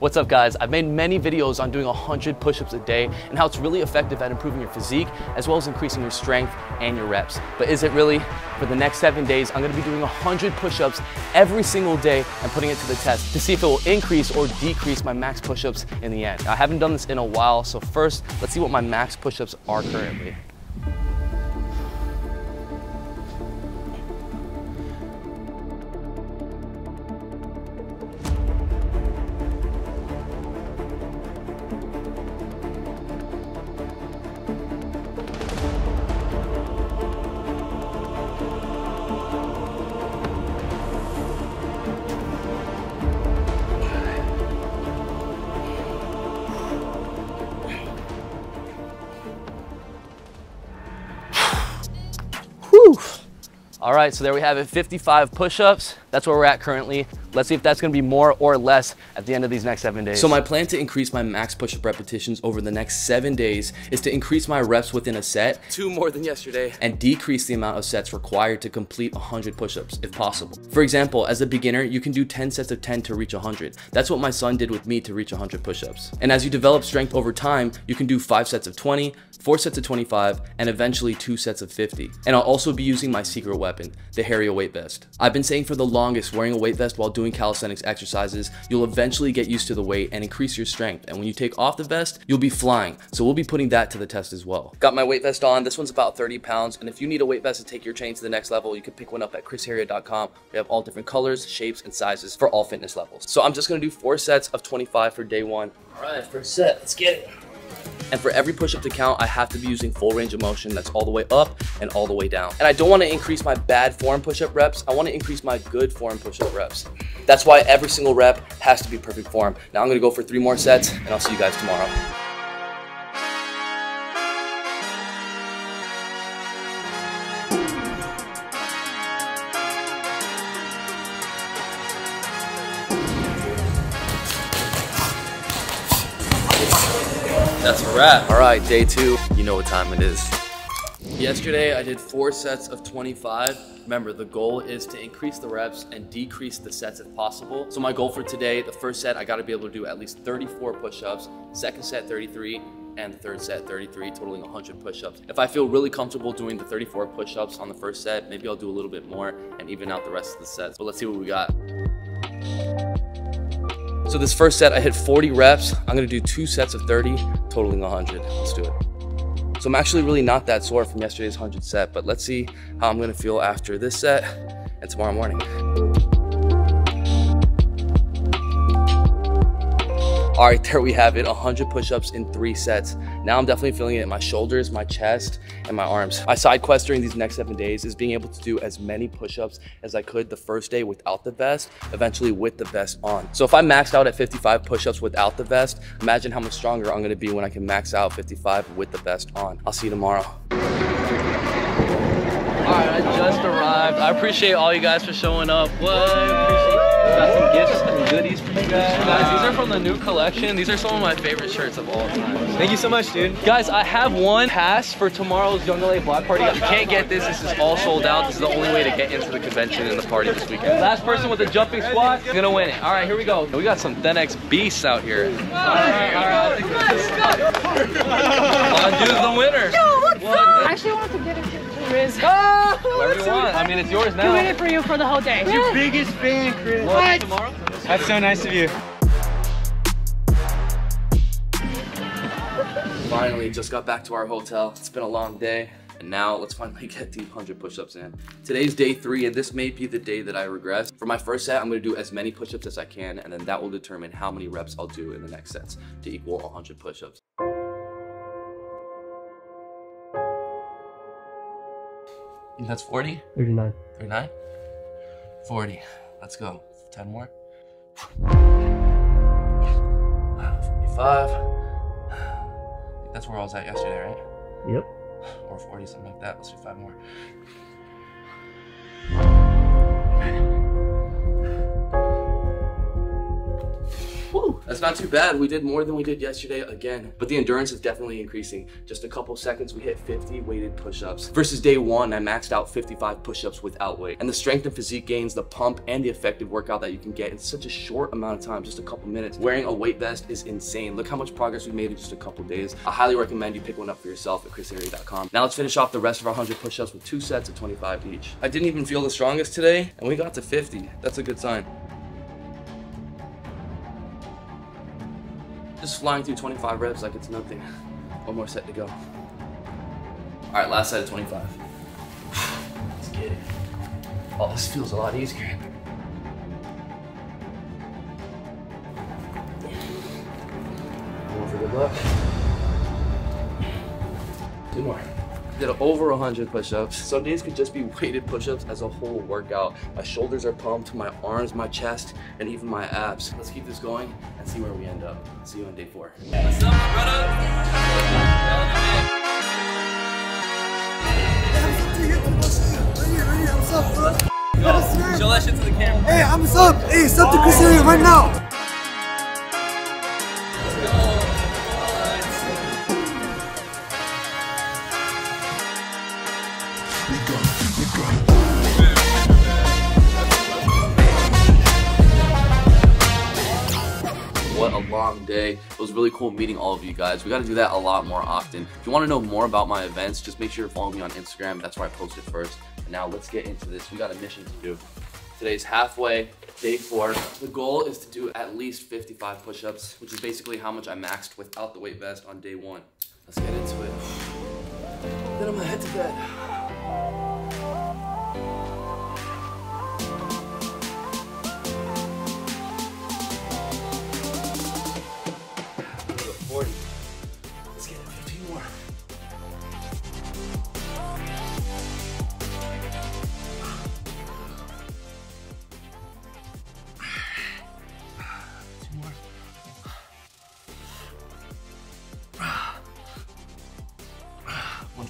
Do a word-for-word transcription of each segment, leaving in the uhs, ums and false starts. What's up guys, I've made many videos on doing one hundred push-ups a day and how it's really effective at improving your physique as well as increasing your strength and your reps. But is it really? For the next seven days, I'm gonna be doing one hundred push-ups every single day and putting it to the test to see if it will increase or decrease my max push-ups in the end. Now, I haven't done this in a while, so first, let's see what my max push-ups are currently. All right, so there we have it, fifty-five push-ups. That's where we're at currently. Let's see if that's gonna be more or less at the end of these next seven days. So my plan to increase my max push-up repetitions over the next seven days is to increase my reps within a set, two more than yesterday, and decrease the amount of sets required to complete one hundred push-ups if possible. For example, as a beginner, you can do ten sets of ten to reach one hundred. That's what my son did with me to reach one hundred push-ups. And as you develop strength over time, you can do five sets of twenty, four sets of twenty-five, and eventually two sets of fifty. And I'll also be using my secret weapon, the Heria weight vest. I've been saying for the longest, wearing a weight vest while doing calisthenics exercises, you'll eventually get used to the weight and increase your strength. And when you take off the vest, you'll be flying. So we'll be putting that to the test as well. Got my weight vest on. This one's about thirty pounds. And if you need a weight vest to take your training to the next level, you can pick one up at chris heria dot com. We have all different colors, shapes, and sizes for all fitness levels. So I'm just gonna do four sets of twenty-five for day one. All right, first set, let's get it. And for every push-up to count, I have to be using full range of motion. That's all the way up and all the way down. And I don't want to increase my bad form push-up reps. I want to increase my good form push-up reps. That's why every single rep has to be perfect form. Now I'm going to go for three more sets, and I'll see you guys tomorrow. That's a wrap. All right, day two. You know what time it is. Yesterday, I did four sets of twenty-five. Remember, the goal is to increase the reps and decrease the sets if possible. So my goal for today, the first set, I gotta be able to do at least thirty-four push-ups, second set, thirty-three, and the third set, thirty-three, totaling one hundred push-ups. If I feel really comfortable doing the thirty-four push-ups on the first set, maybe I'll do a little bit more and even out the rest of the sets. But let's see what we got. So this first set, I hit forty reps. I'm gonna do two sets of thirty, totaling one hundred. Let's do it. So I'm actually really not that sore from yesterday's one hundred set, but let's see how I'm gonna feel after this set and tomorrow morning. All right, there we have it, one hundred push-ups in three sets. Now I'm definitely feeling it in my shoulders, my chest, and my arms. My side quest during these next seven days is being able to do as many push-ups as I could the first day without the vest, eventually with the vest on. So if I maxed out at fifty-five push-ups without the vest, imagine how much stronger I'm gonna be when I can max out fifty-five with the vest on. I'll see you tomorrow. All right, I just arrived. I appreciate all you guys for showing up. What? Got some gifts and goodies for you guys. You guys, these are from the new collection. These are some of my favorite shirts of all time. Thank you so much, dude. Guys, I have one pass for tomorrow's Young L A block party. If you can't get this, this is all sold out. This is the only way to get into the convention and the party this weekend. Last person with the jumping squat is gonna win it. All right, here we go. We got some Thenx beasts out here. All right, all right. Let's go. The winner. Yo, what's up? I actually wanted to get a Riz. Oh, whatever you want. I mean, it's yours now. We're in it for you for the whole day. It's your biggest fan, Chris. What? Tomorrow? That's so nice of you. Finally, just got back to our hotel. It's been a long day. And now let's finally get the one hundred push-ups in. Today's day three, and this may be the day that I regress. For my first set, I'm gonna do as many push-ups as I can, and then that will determine how many reps I'll do in the next sets to equal one hundred push-ups. That's forty? thirty-nine. thirty-nine? forty. Let's go. ten more. forty-five. That's where I was at yesterday, right? Yep. Or forty, something like that. Let's do five more. Woo! That's not too bad. We did more than we did yesterday again, but the endurance is definitely increasing. Just a couple seconds, we hit fifty weighted push-ups. Versus day one, I maxed out fifty-five push-ups without weight. And the strength and physique gains, the pump, and the effective workout that you can get in such a short amount of time, just a couple minutes. Wearing a weight vest is insane. Look how much progress we made in just a couple days. I highly recommend you pick one up for yourself at chris heria dot com. Now let's finish off the rest of our one hundred push-ups with two sets of twenty-five each. I didn't even feel the strongest today, and we got to fifty. That's a good sign. Just flying through twenty-five reps like it's nothing. One more set to go. All right, last set of twenty-five. Let's get it. Oh, this feels a lot easier. Going for good luck. Two more. Did over one hundred push-ups. Some days could just be weighted push-ups as a whole workout. My shoulders are pumped, my arms, my chest, and even my abs. Let's keep this going and see where we end up. See you on day four. What's up, my brother? Show that shit to the camera. Hey, I'm sub. Hey, sub to Chris Heria right now. What a long day. It was really cool meeting all of you guys. We got to do that a lot more often. If you want to know more about my events, just make sure to follow me on Instagram. That's where I post it first. And now let's get into this. We got a mission to do. Today's halfway, day four. The goal is to do at least fifty-five push-ups, which is basically how much I maxed without the weight vest on day one. Let's get into it. Then I'm gonna head to bed.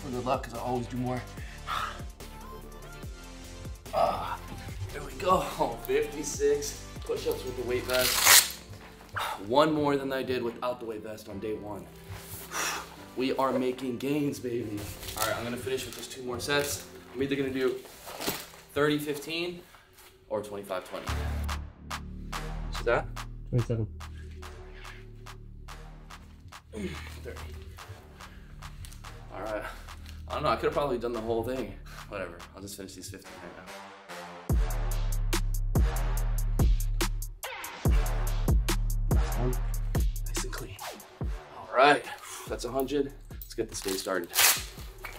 For good luck, because I always do more. Uh, there we go. fifty-six push-ups with the weight vest. One more than I did without the weight vest on day one. We are making gains, baby. All right, I'm gonna finish with just two more sets. I'm either gonna do thirty fifteen or twenty-five twenty. See that? twenty-seven. thirty. All right. I don't know, I could have probably done the whole thing. Whatever, I'll just finish these fifteen right now. Nice and clean. All right, that's one hundred. Let's get this day started.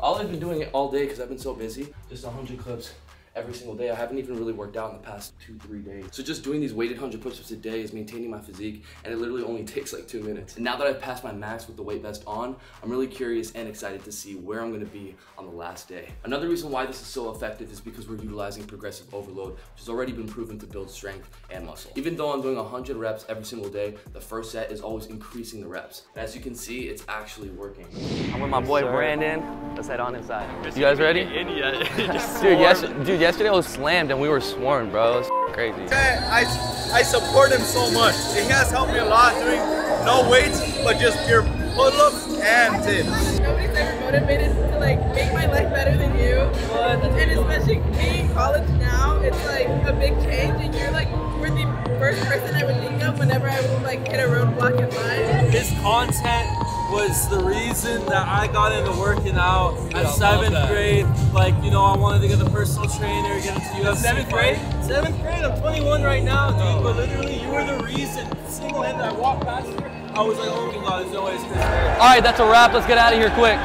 All I've been doing it all day because I've been so busy, just one hundred clips every single day. I haven't even really worked out in the past two, three days. So just doing these weighted one hundred push-ups a day is maintaining my physique, and it literally only takes like two minutes. And now that I've passed my max with the weight vest on, I'm really curious and excited to see where I'm gonna be on the last day. Another reason why this is so effective is because we're utilizing progressive overload, which has already been proven to build strength and muscle. Even though I'm doing one hundred reps every single day, the first set is always increasing the reps. And as you can see, it's actually working. I'm with my boy Brandon. Let's head on inside. You guys ready? Dude, yes, dude. Yesterday I was slammed and we were swarmed, bro. It's crazy. I, I support him so much. He has helped me a lot doing no weights, but just pure pull-ups and dips. Nobody's ever motivated to like make my life better than you. And especially being in college now, it's like a big change. And you're like, you were the first person I would think of whenever I would like hit a roadblock in life. His content was the reason that I got into working out at seventh grade. Like, you know, I wanted to get a personal trainer, get into U F C. Seventh grade? Seventh grade, I'm twenty-one right now, dude, but literally you were the reason. Single-handed, I walked past her, I was like, oh my God, there's no way it's Chris Heria. All right, that's a wrap, let's get out of here quick.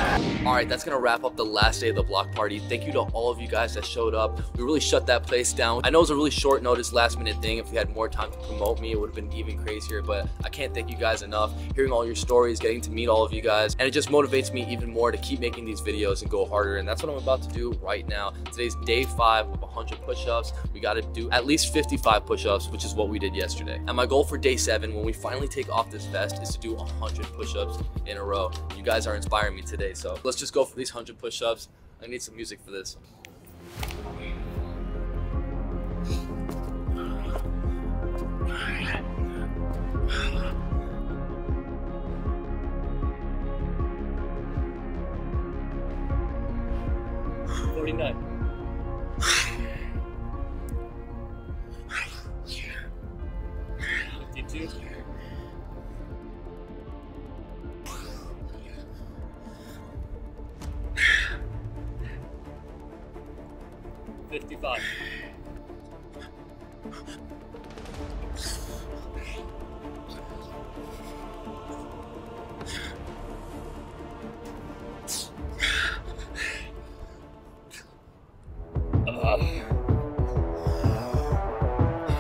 All right, that's gonna wrap up the last day of the block party. Thank you to all of you guys that showed up. We really shut that place down. I know it was a really short notice, last minute thing. If we had more time to promote me, it would've been even crazier, but I can't thank you guys enough. Hearing all your stories, getting to meet all of you guys, and it just motivates me even more to keep making these videos and go harder, and that's what I'm about to do right now. Today's day five with one hundred push-ups. We gotta do at least fifty-five push-ups, which is what we did yesterday. And my goal for day seven, when we finally take off this vest, is to do one hundred push-ups in a row. You guys are inspiring me today, so let's just go for these one hundred push-ups. I need some music for this. already done. fifty-two. fifty-five.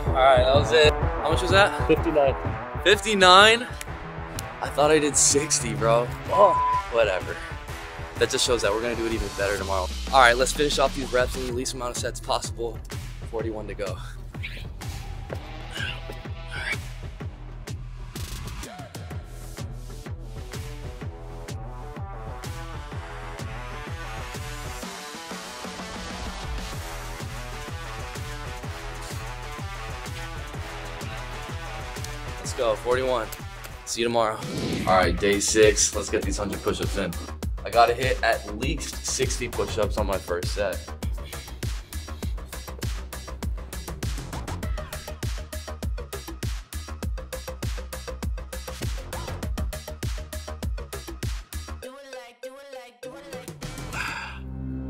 Alright, that was it. How much was that? fifty-nine. fifty-nine? I thought I did sixty, bro. Oh, whatever. That just shows that we're gonna do it even better tomorrow. Alright, let's finish off these reps in the least amount of sets possible. forty-one to go. Let's go, forty-one. See you tomorrow. All right, day six. Let's get these one hundred push-ups in. I gotta hit at least sixty push-ups on my first set.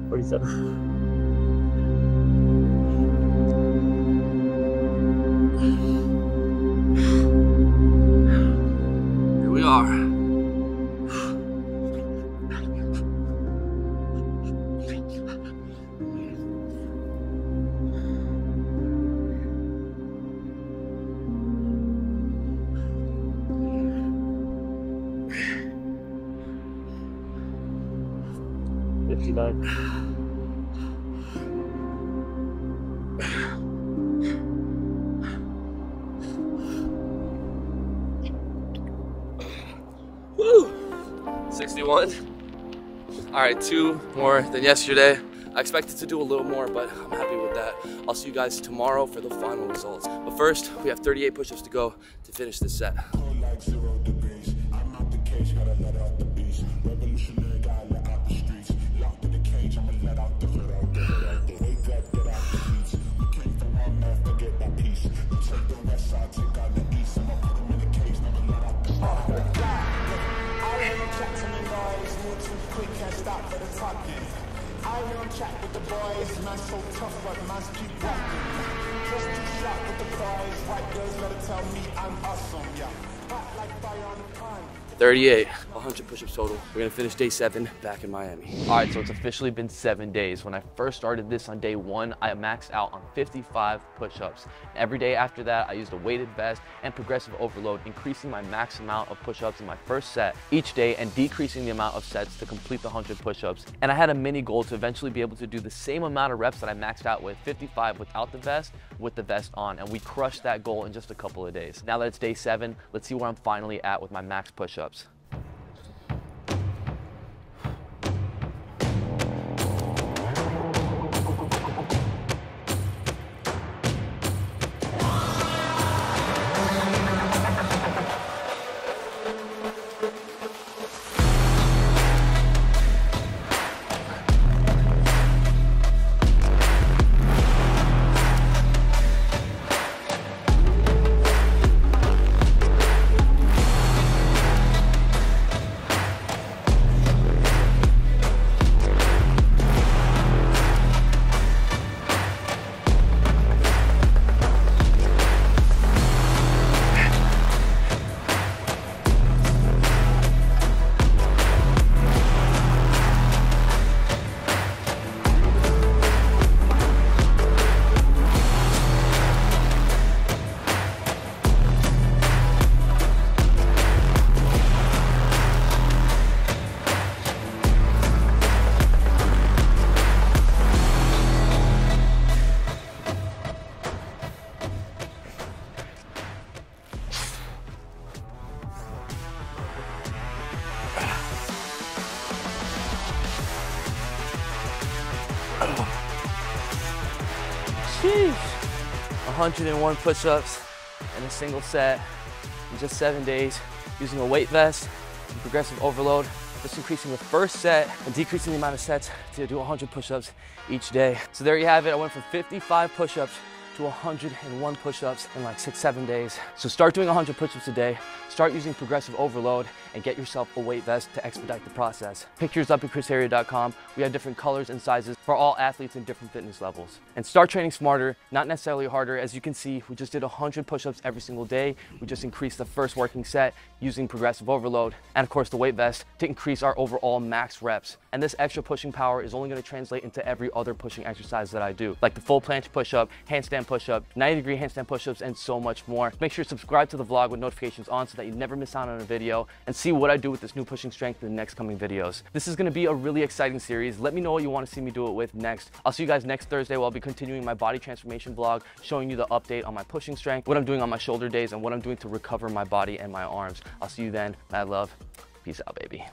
forty-seven. fifty-nine. Woo! sixty-one. All right, two more than yesterday. I expected to do a little more, but I'm happy with that. I'll see you guys tomorrow for the final results. But first, we have thirty-eight push-ups to go to finish this set. Chat with the boys, man's so tough, but man's keep rocking. Just too sharp with the boys, white girls gotta tell me I'm awesome, yeah. Hot like fire on the pond. thirty-eight, one hundred push-ups total. We're gonna finish day seven back in Miami. All right, so it's officially been seven days. When I first started this on day one, I maxed out on fifty-five push-ups. Every day after that, I used a weighted vest and progressive overload, increasing my max amount of push-ups in my first set each day and decreasing the amount of sets to complete the one hundred push-ups. And I had a mini goal to eventually be able to do the same amount of reps that I maxed out with, fifty-five without the vest, with the vest on. And we crushed that goal in just a couple of days. Now that it's day seven, let's see where I'm finally at with my max push-ups. Jeez. one hundred and one push-ups in a single set in just seven days using a weight vest and progressive overload just increasing the first set and decreasing the amount of sets to do one hundred push-ups each day. So there you have it. I went from fifty-five push-ups to one hundred and one push-ups in like six, seven days. So start doing one hundred push-ups a day, start using progressive overload, and get yourself a weight vest to expedite the process. Pictures up at chris heria dot com. We have different colors and sizes for all athletes and different fitness levels. And start training smarter, not necessarily harder. As you can see, we just did one hundred push-ups every single day. We just increased the first working set using progressive overload, and of course the weight vest to increase our overall max reps. And this extra pushing power is only gonna translate into every other pushing exercise that I do, like the full planche push-up, handstand push-up, ninety degree handstand push-ups, and so much more. Make sure to subscribe to the vlog with notifications on so that you never miss out on a video, and see what I do with this new pushing strength in the next coming videos. This is gonna be a really exciting series. Let me know what you wanna see me do it with next. I'll see you guys next Thursday where I'll be continuing my body transformation vlog, showing you the update on my pushing strength, what I'm doing on my shoulder days, and what I'm doing to recover my body and my arms. I'll see you then. Mad love. Peace out, baby.